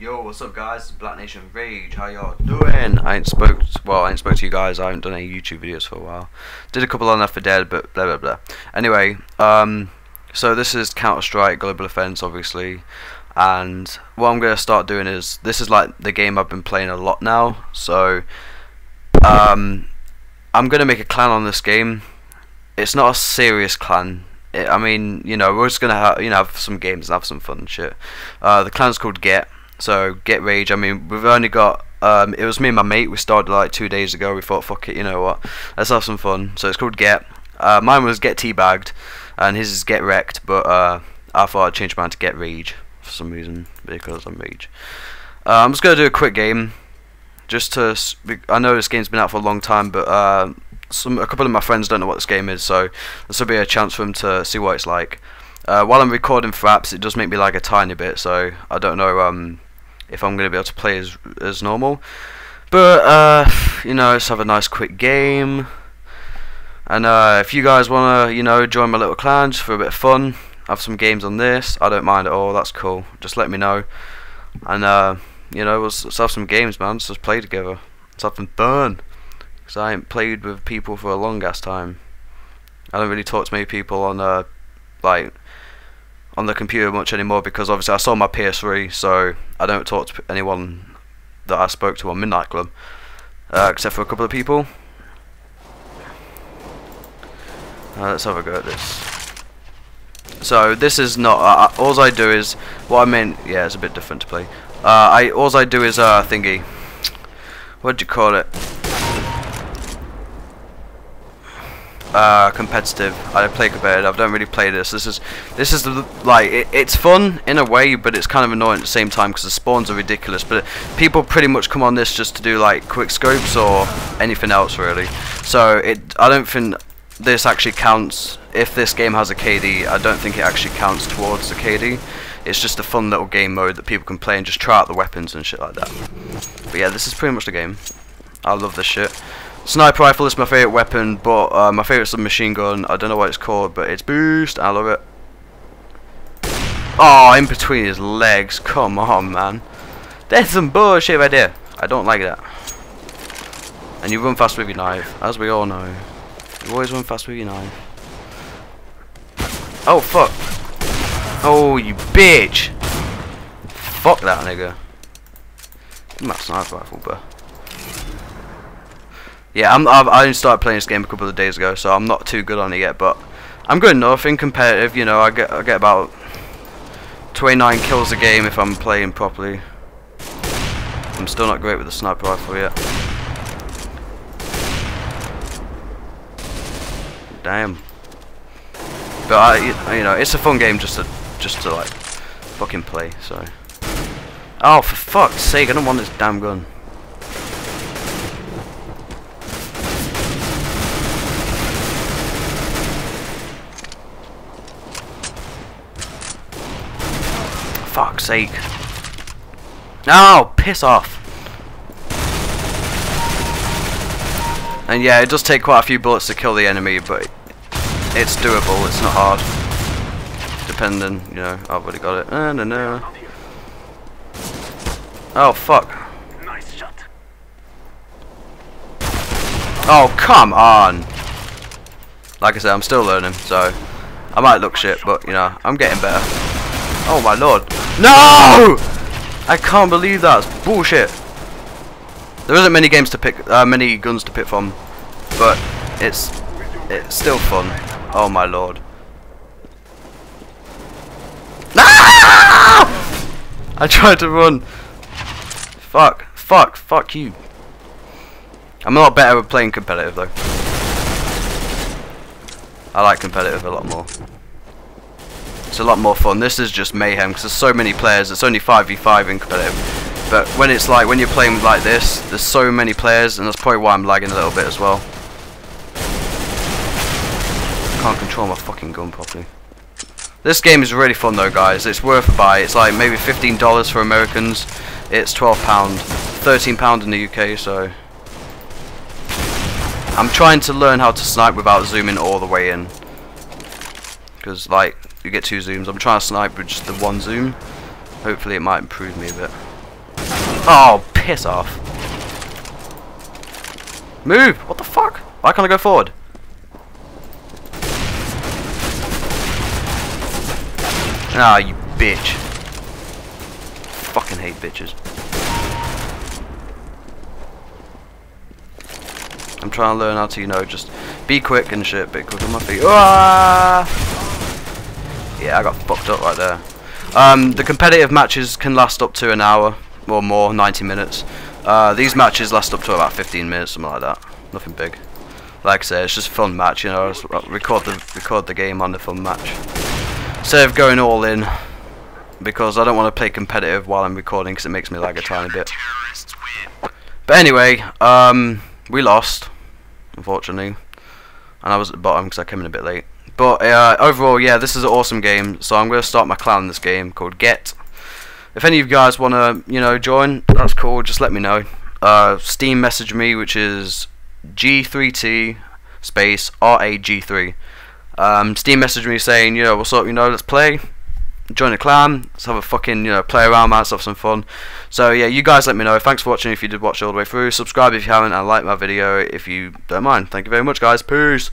Yo, what's up guys, BlackNationRage, how y'all doing? I ain't spoke to you guys, I haven't done any YouTube videos for a while. Did a couple on Left 4 Dead, but blah blah blah. Anyway, so this is Counter-Strike Global Offensive, obviously. And what I'm going to start doing is, this is like the game I've been playing a lot now. So, I'm going to make a clan on this game. It's not a serious clan. I mean, you know, we're just going to have some games and have some fun and shit. The clan's called Get. So, Get Rage. I mean, we've only got... it was me and my mate. We started like 2 days ago. We thought, fuck it, you know what? Let's have some fun. So, it's called Get. Mine was Get Teabagged. And his is Get Wrecked. But I thought I'd change mine to Get Rage. For some reason, because I'm rage. I'm just gonna do a quick game, just to. I know this game's been out for a long time, but a couple of my friends don't know what this game is, so this will be a chance for them to see what it's like. While I'm recording for apps, it does make me lag a tiny bit, so I don't know if I'm gonna be able to play as normal. But you know, let's have a nice quick game. And if you guys wanna, you know, join my little clan just for a bit of fun. Have some games on this. I don't mind at all. That's cool. Just let me know, and you know, let's have some games, man. Let's just play together. Let's have some fun. Cause I ain't played with people for a long ass time. I don't really talk to many people on like on the computer much anymore because obviously I sold my PS3, so I don't talk to anyone that I spoke to on Midnight Club, except for a couple of people. Let's have a go at this. So this is not. All I do is what I mean. Yeah, it's a bit different to play. All I do is thingy. What do you call it? Competitive. I play competitive. I don't really play this. This is like it's fun in a way, but it's kind of annoying at the same time because the spawns are ridiculous. But people pretty much come on this just to do like quick scopes or anything else really. So I don't think this actually counts. If this game has a KD, I don't think it actually counts towards the KD. It's just a fun little game mode that people can play and just try out the weapons and shit like that. But yeah, this is pretty much the game. I love this shit. Sniper rifle is my favourite weapon, but my favourite submachine gun, I don't know what it's called, but it's boost, I love it. Oh, in between his legs, come on man. That's some bullshit right there. I don't like that. And you run fast with your knife, as we all know. You always run fast with your knife. Oh fuck! Oh you bitch! Fuck that nigga! Give me that sniper rifle, bro. Yeah, I only started playing this game a couple of days ago, so I'm not too good on it yet. But I'm good enough in competitive. You know, I get about 29 kills a game if I'm playing properly. I'm still not great with the sniper rifle yet. Damn. But you know, it's a fun game just to like fucking play. So, oh for fuck's sake, I don't want this damn gun. Fuck's sake! No, piss off. And yeah, it does take quite a few bullets to kill the enemy, but. It's doable, it's not hard. Depending, you know, I've already got it. No. Oh, fuck. Nice shot. Oh, come on! Like I said, I'm still learning, so I might look shit, but, you know, I'm getting better. Oh, my lord. No! I can't believe that's bullshit. There isn't many games to pick, many guns to pick from, but it's still fun. Oh my lord. Ah! I tried to run. Fuck. Fuck. Fuck you. I'm a lot better at playing competitive though. I like competitive a lot more. It's a lot more fun. This is just mayhem because there's so many players. It's only 5v5 in competitive. But when it's like, when you're playing like this, there's so many players and that's probably why I'm lagging a little bit as well. Can't control my fucking gun properly. This game is really fun though guys, it's worth a buy. It's like maybe $15 for Americans, it's £12, £13 in the UK, so I'm trying to learn how to snipe without zooming all the way in because like you get two zooms. I'm trying to snipe with just the one zoom. Hopefully it might improve me a bit. Oh, piss off. Move! What the fuck? Why can't I go forward? Ah, you bitch. Fucking hate bitches. I'm trying to learn how to, you know, just be quick and shit, be quick on my feet. Ah! Yeah, I got fucked up right there. The competitive matches can last up to an hour or more, 90 minutes. These matches last up to about 15 minutes, something like that. Nothing big. Like I say, it's just a fun match, you know. I just record the game on the fun match. Instead of going all in, because I don't want to play competitive while I'm recording because it makes me lag a tiny bit. But anyway, we lost, unfortunately, and I was at the bottom because I came in a bit late. But overall, yeah, this is an awesome game. So I'm going to start my clan in this game called Get. If any of you guys want to, you know, join, that's cool. Just let me know. Steam message me, which is G3T space RAG3. Steam messaged me saying, you know, what's up, you know, let's play, join a clan, let's have a fucking, you know, play around, man, let's have some fun. So yeah, you guys let me know. Thanks for watching if you did watch all the way through. Subscribe if you haven't, and like my video if you don't mind. Thank you very much, guys. Peace.